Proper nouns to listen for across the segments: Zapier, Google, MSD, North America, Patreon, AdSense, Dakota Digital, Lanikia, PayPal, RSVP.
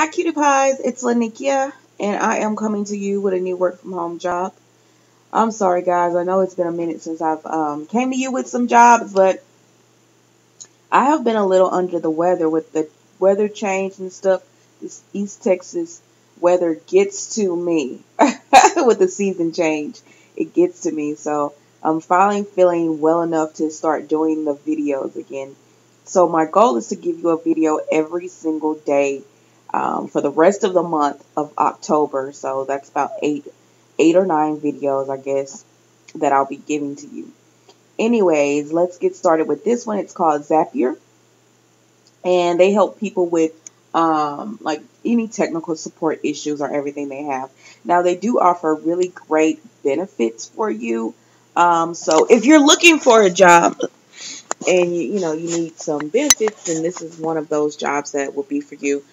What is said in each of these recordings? Hi cutie pies, it's Lanikia, and I am coming to you with a new work from home job. I'm sorry guys, I know it's been a minute since I've came to you with some jobs, but I have been a little under the weather with the weather change and stuff. This East Texas weather gets to me with the season change. It gets to me, so I'm finally feeling well enough to start doing the videos again. So my goal is to give you a video every single day. For the rest of the month of October, so that's about eight or nine videos, I guess, that I'll be giving to you. Anyways, let's get started with this one. It's called Zapier, and they help people with like any technical support issues or everything they have. Now they do offer really great benefits for you. So if you're looking for a job and you need some benefits, then this is one of those jobs that will be for you.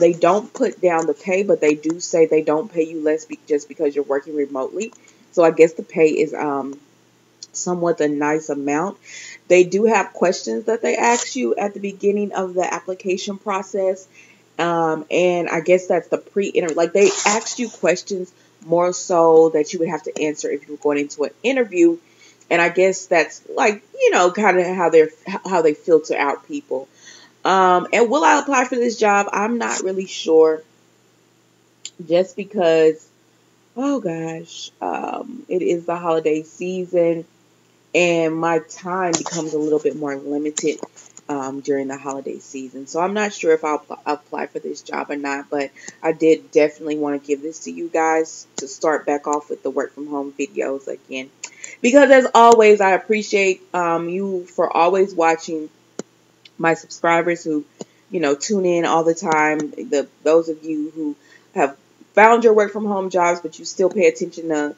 They don't put down the pay, but they do say they don't pay you less just because you're working remotely. So I guess the pay is somewhat a nice amount. They do have questions that they ask you at the beginning of the application process. And I guess that's the pre-interview. Like, they asked you questions more so that you would have to answer if you were going into an interview. And I guess that's like, kind of how they filter out people. And will I apply for this job? I'm not really sure, just because, oh gosh, it is the holiday season and my time becomes a little bit more limited during the holiday season. So I'm not sure if I'll apply for this job or not, but I did definitely want to give this to you guys to start back off with the work from home videos again, because as always, I appreciate you for always watching. My subscribers who, tune in all the time, those of you who have found your work from home jobs, but you still pay attention to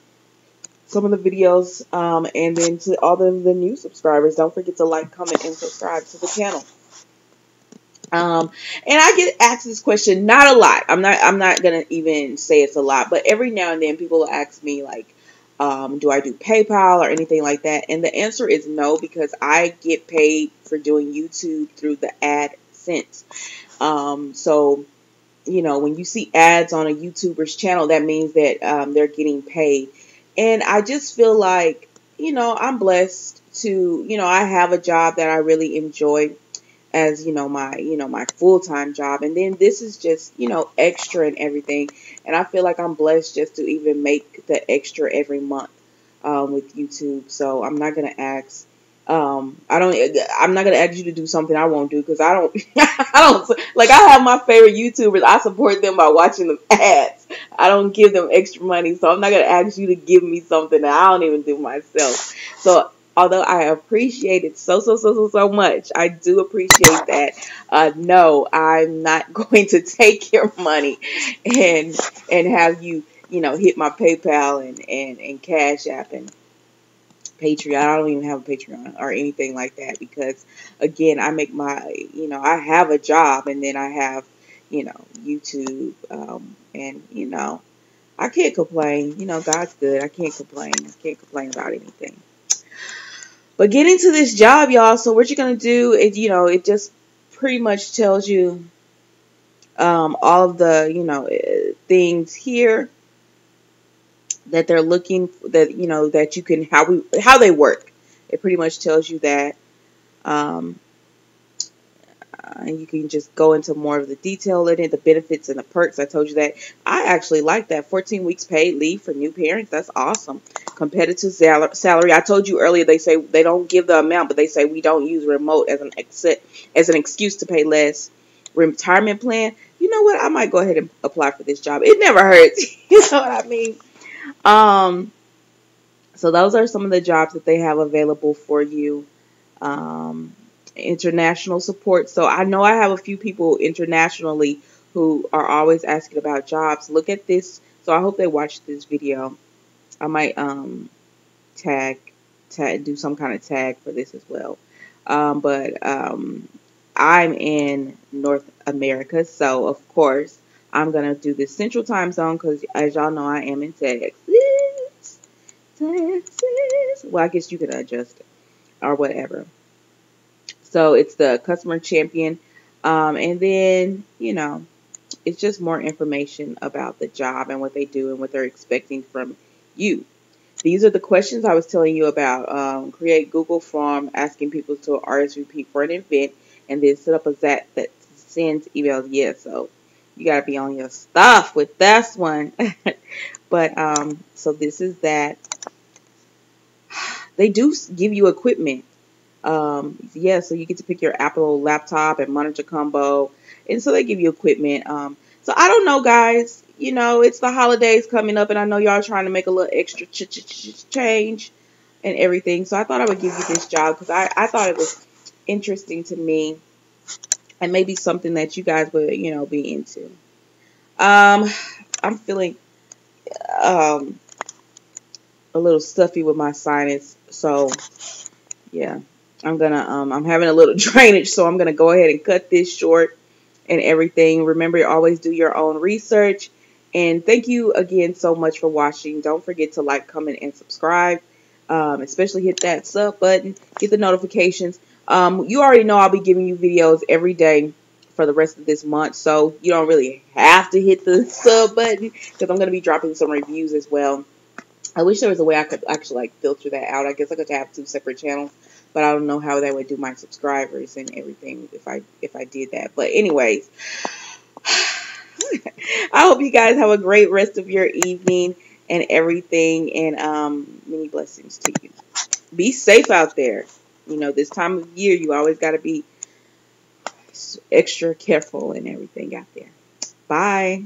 some of the videos, and then to all the new subscribers, don't forget to like, comment, and subscribe to the channel. And I get asked this question, not a lot. I'm not gonna even say it's a lot, but every now and then people will ask me, like, do I do PayPal or anything like that? And the answer is no, because I get paid for doing YouTube through the AdSense. So, when you see ads on a YouTuber's channel, that means that they're getting paid. And I just feel like, I'm blessed to, I have a job that I really enjoy as, my full-time job. And then this is just, extra and everything. And I feel like I'm blessed just to even make the extra every month with YouTube. So I'm not going to ask, I'm not going to ask you to do something I won't do, because I don't, like, I have my favorite YouTubers. I support them by watching the ads. I don't give them extra money. So I'm not going to ask you to give me something that I don't even do myself. So although I appreciate it so much, I do appreciate that. No, I'm not going to take your money and have you, hit my PayPal and Cash App and Patreon. I don't even have a Patreon or anything like that, because again, I make my, I have a job, and then I have, YouTube, and I can't complain. God's good. I can't complain. I can't complain about anything. But get into this job, y'all. So what you're going to do is, it just pretty much tells you all of the, things here that they're looking for, that, that you can, how they work. It pretty much tells you that. And you can just go into more of the detail in it, the benefits and the perks. I told you that. I actually like that. 14 weeks paid leave for new parents. That's awesome. Competitive salary. I told you earlier, they say they don't give the amount, but they say we don't use remote as an excuse to pay less. Retirement plan. You know what? I might go ahead and apply for this job. It never hurts. You know what I mean? So those are some of the jobs that they have available for you. International support. So I know I have a few people internationally who are always asking about jobs. Look at this. So I hope they watch this video. I might do some kind of tag for this as well. But I'm in North America, so of course I'm gonna do this Central Time Zone, because as y'all know, I am in Texas. Well, I guess you could adjust it or whatever. So it's the customer champion, and then It's just more information about the job and what they do and what they're expecting from you. These are the questions I was telling you about. Create Google form asking people to RSVP for an event, and then set up a Zap that sends emails. Yeah, so you got to be on your stuff with this one. But so this is that. They do give you equipment. Yeah, so you get to pick your Apple laptop and monitor combo. And so they give you equipment. So I don't know, guys. You know, it's the holidays coming up, and I know y'all trying to make a little extra change and everything. So I thought I would give you this job because I thought it was interesting to me and maybe something that you guys would, you know, be into. I'm feeling a little stuffy with my sinus. So, yeah, I'm going to, I'm having a little drainage. So I'm going to go ahead and cut this short and everything. Remember, always do your own research. And thank you again so much for watching. Don't forget to like, comment, and subscribe. Especially hit that sub button. Get the notifications. You already know I'll be giving you videos every day for the rest of this month. So you don't really have to hit the sub button because I'm going to be dropping some reviews as well. I wish there was a way I could actually like filter that out. I guess I could have two separate channels, but I don't know how that would do my subscribers and everything if I did that. But anyways, I hope you guys have a great rest of your evening and everything, and many blessings to you. Be safe out there. You know, this time of year, you always got to be extra careful and everything out there. Bye.